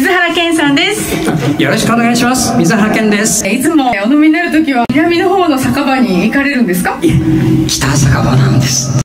水原健さんです。よろしくお願いします。水原健です。いつもお飲みになるときは南の方の酒場に行かれるんですか？いや、北酒場なんです。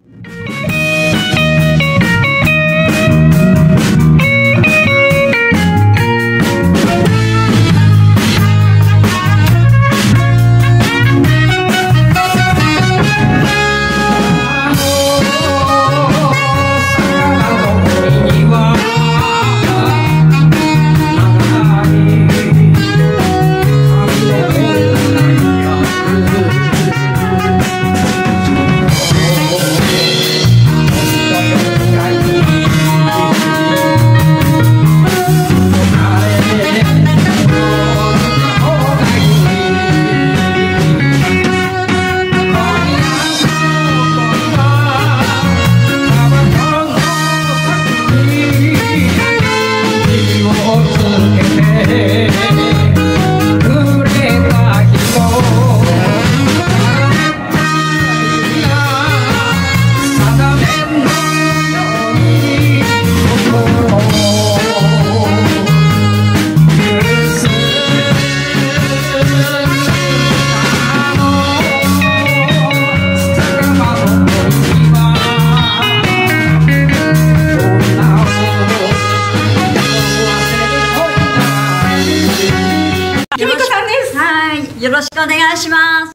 よろしくお願いします。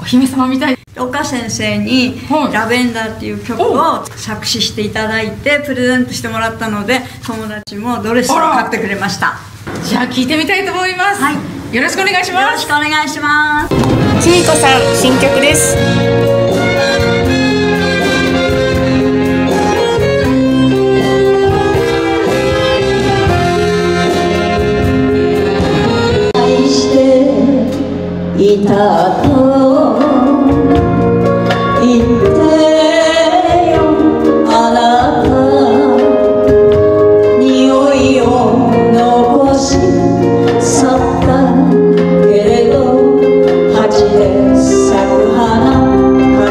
お姫様みたい。岡先生に「ラベンダー」っていう曲を作詞していただいてプレゼントしてもらったので、友達もドレスを買ってくれました。じゃあ聴いてみたいと思います。はい、よろしくお願いします。よろしくお願いします。ちみこさん、新曲です。いたと言ってよ、あなた匂いを残し去ったけれど、鉢で咲く花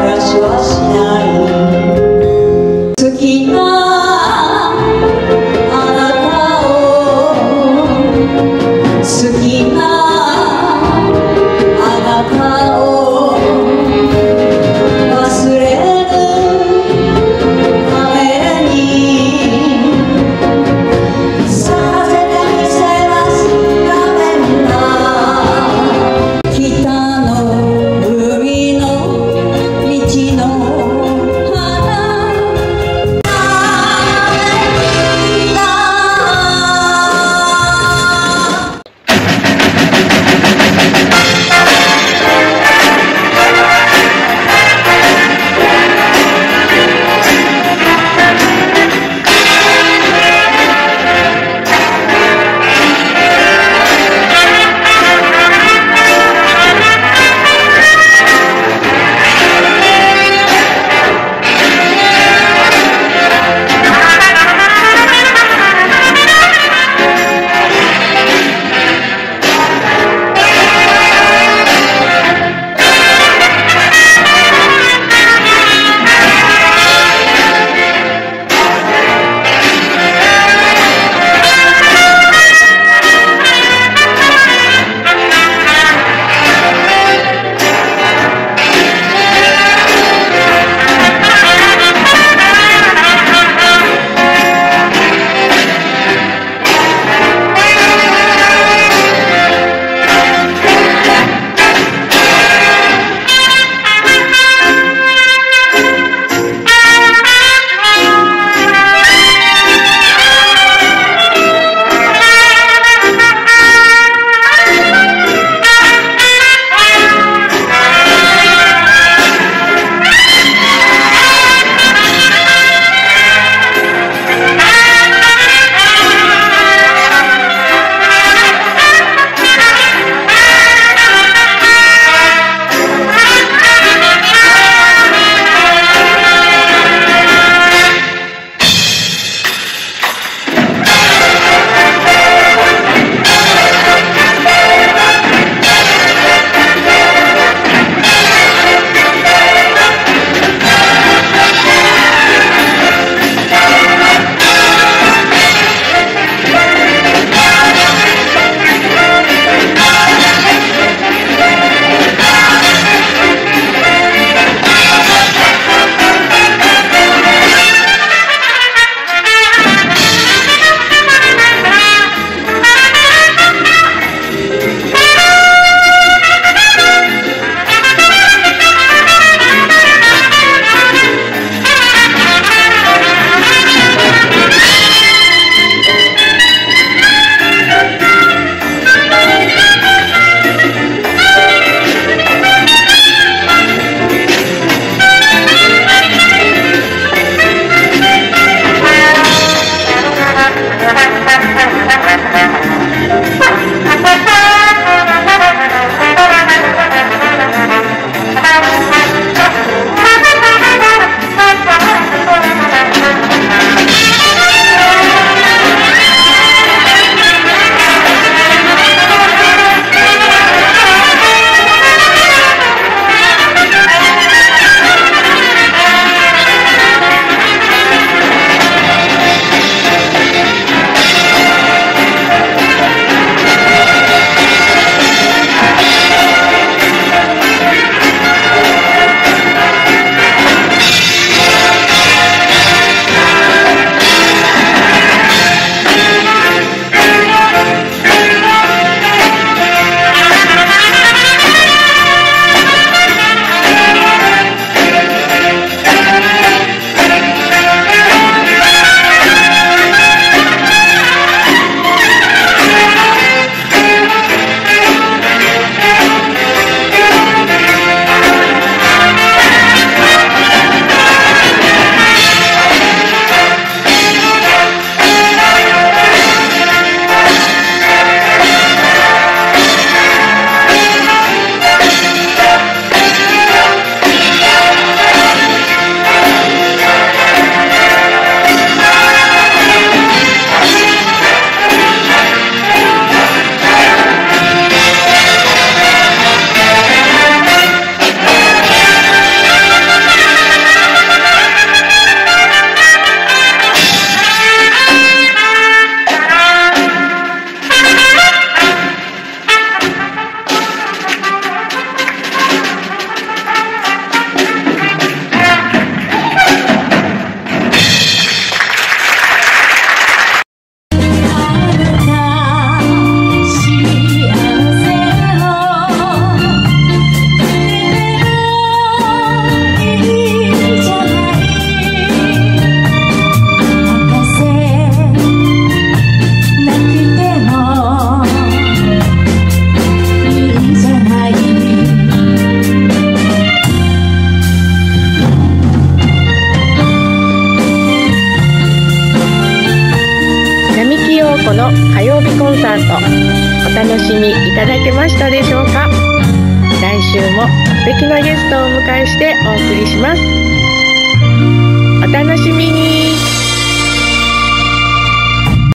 の火曜日コンサート、お楽しみいただけましたでしょうか。来週も素敵なゲストをお迎えしてお送りします。